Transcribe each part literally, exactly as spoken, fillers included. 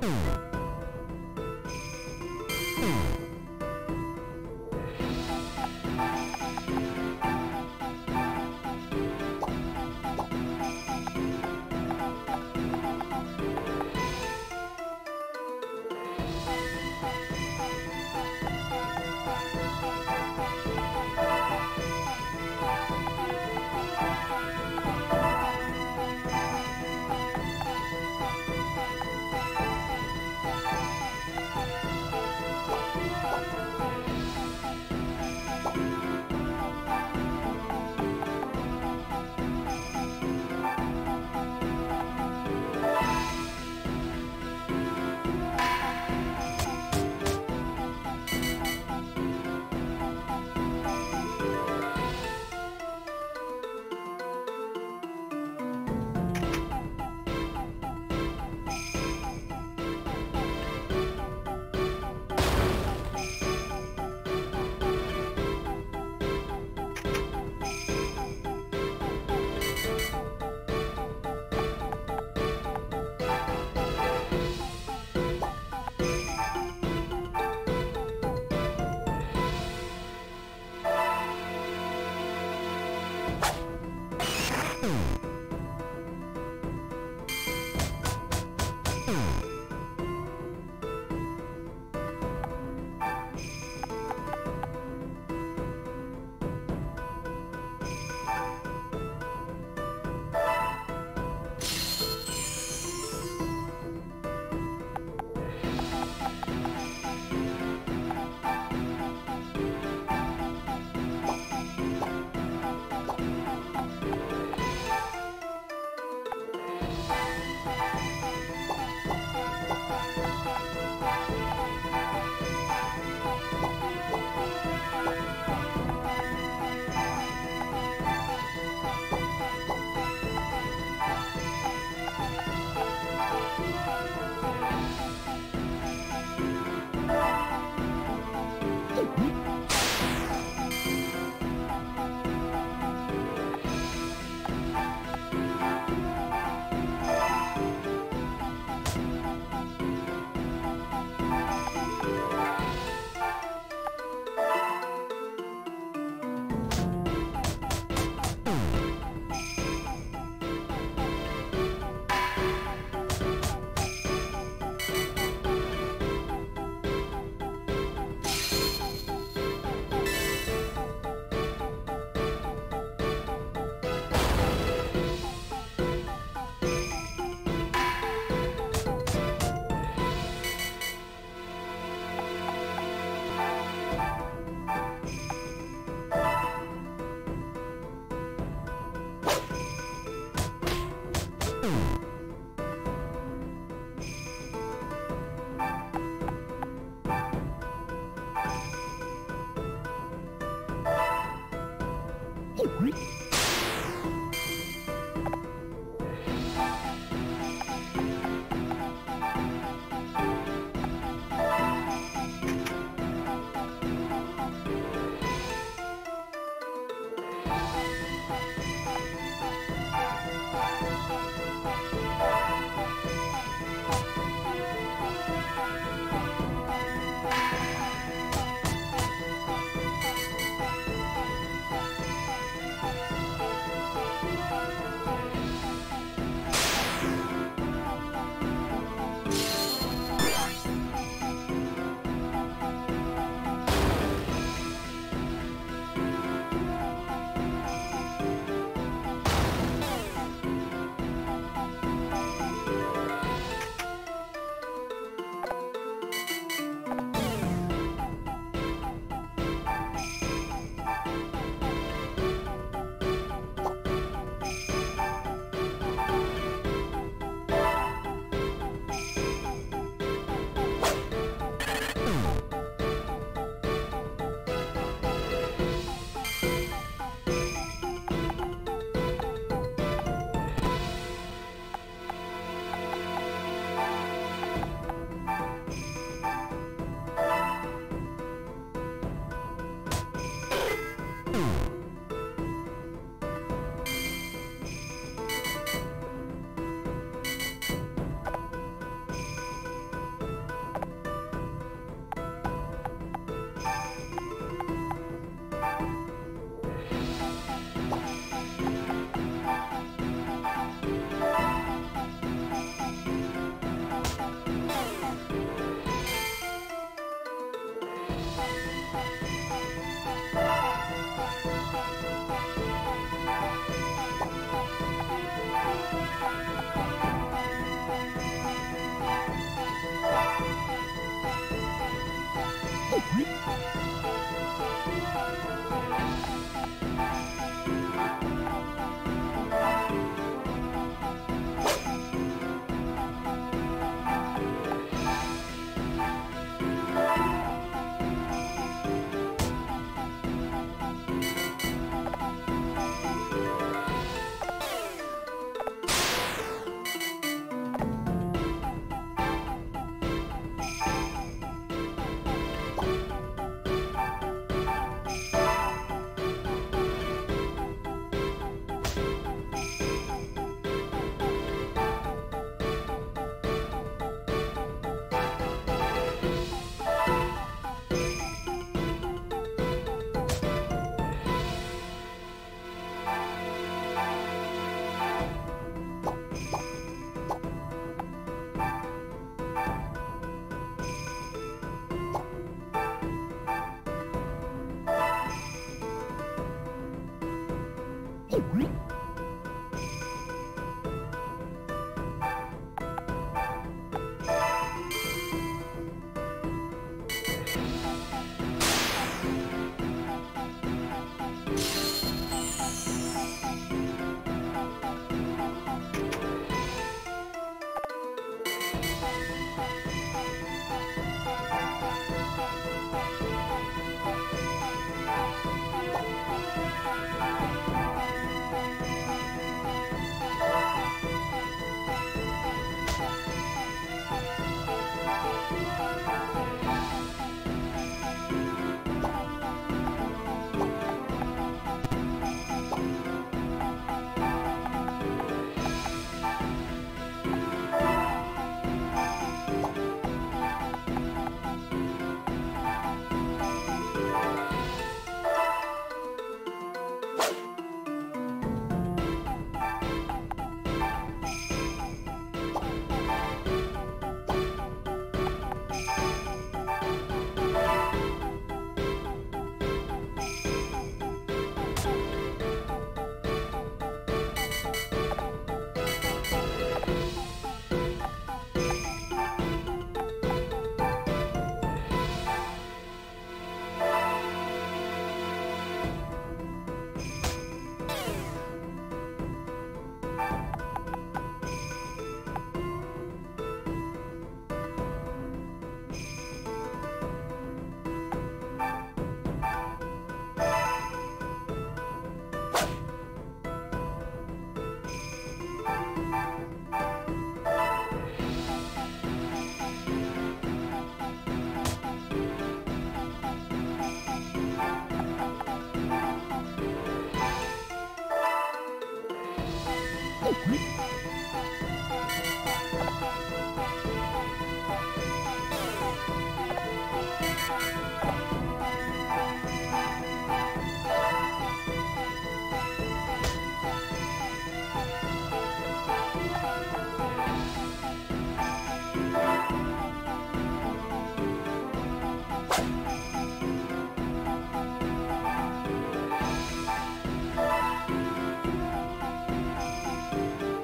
You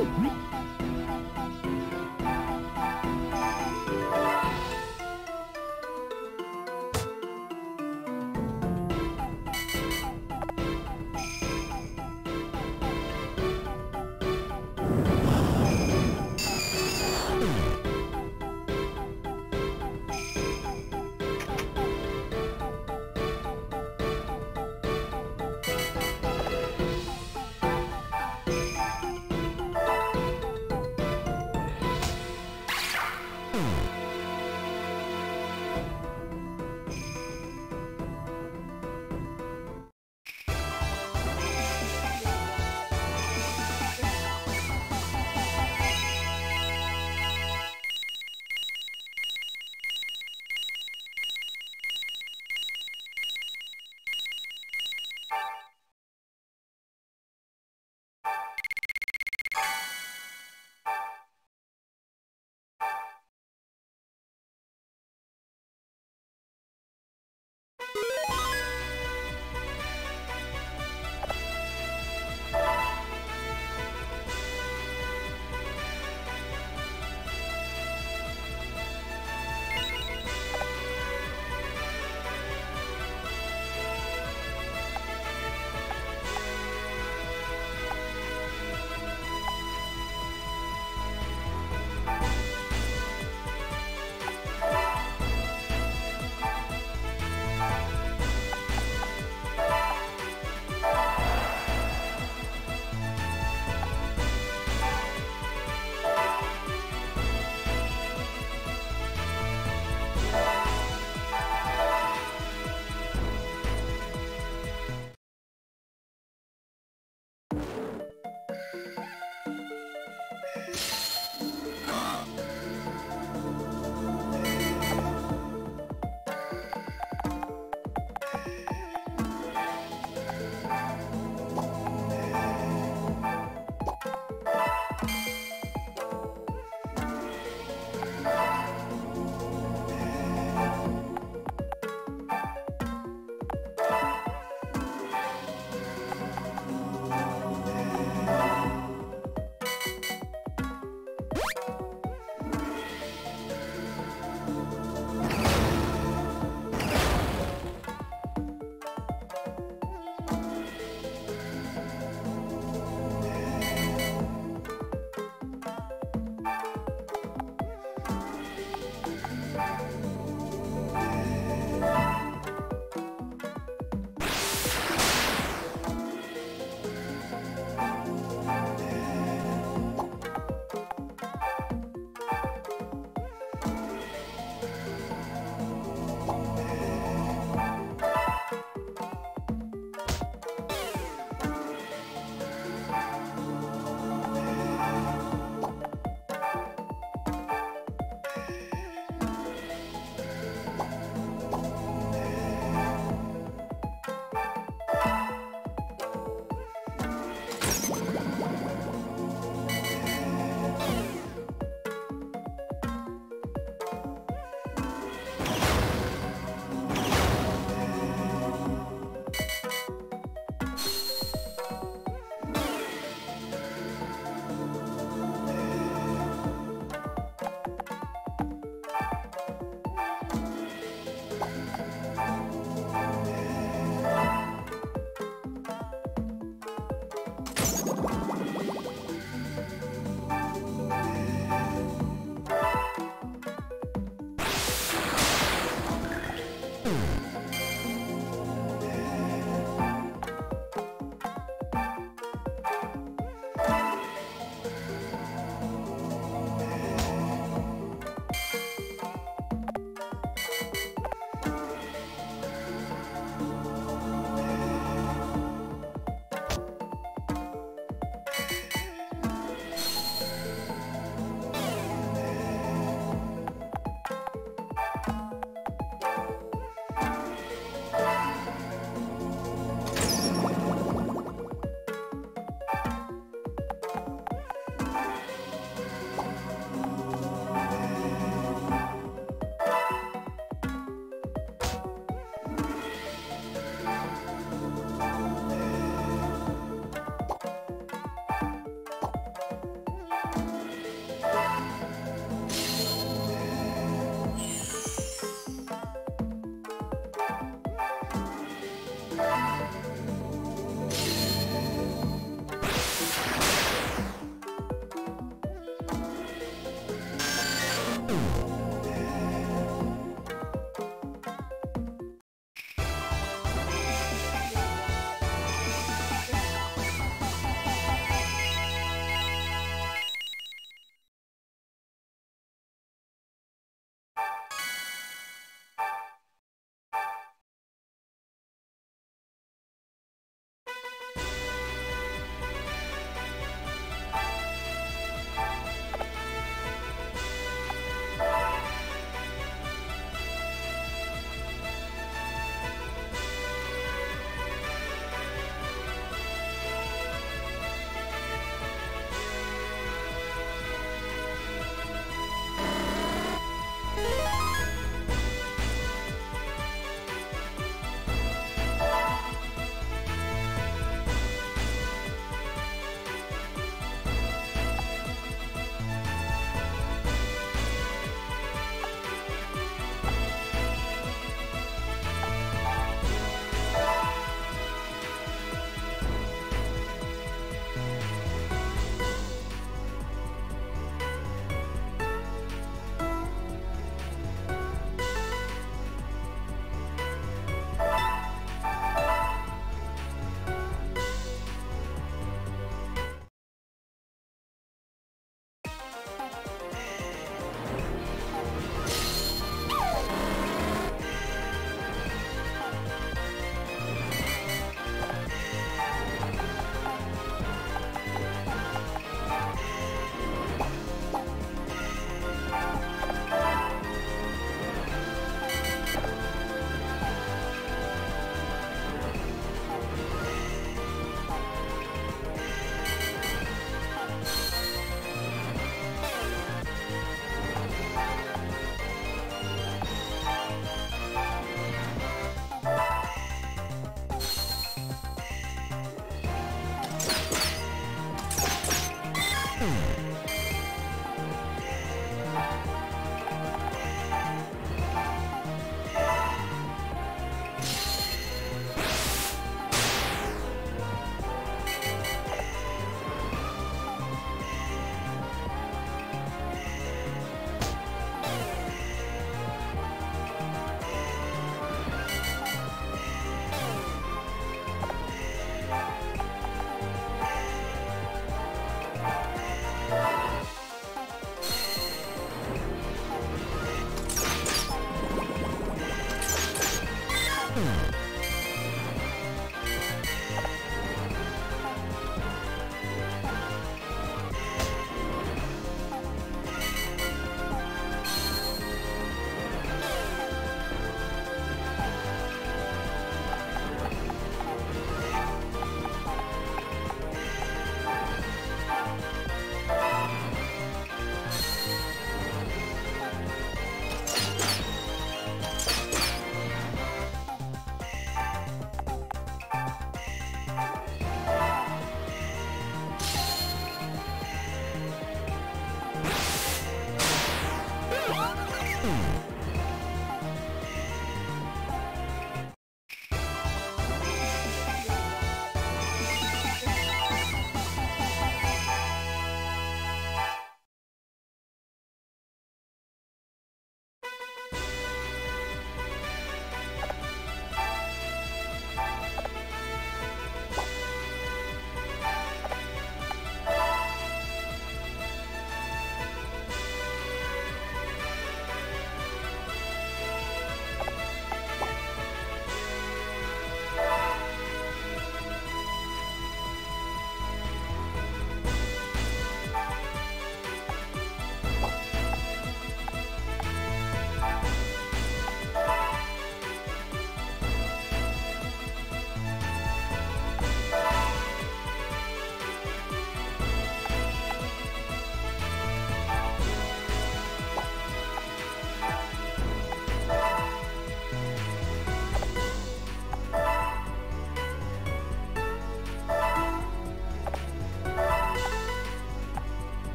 Oh,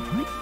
What?